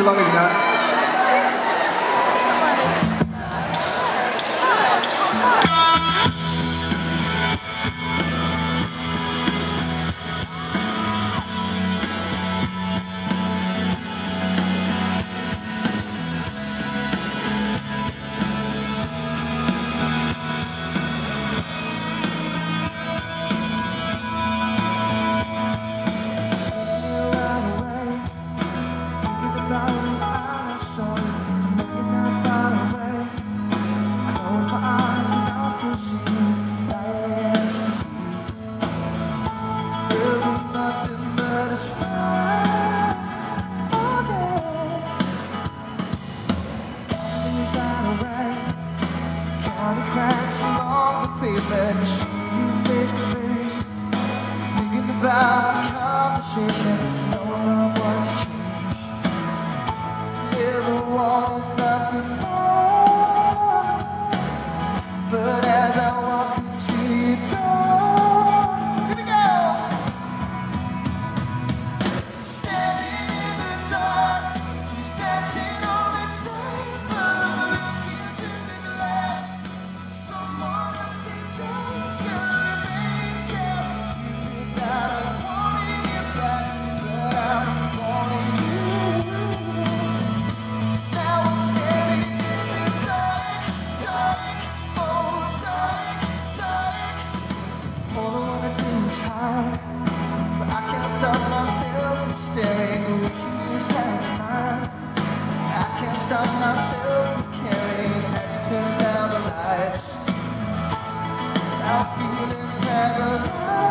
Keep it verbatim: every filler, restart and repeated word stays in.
Gülhan'a I feel in heaven.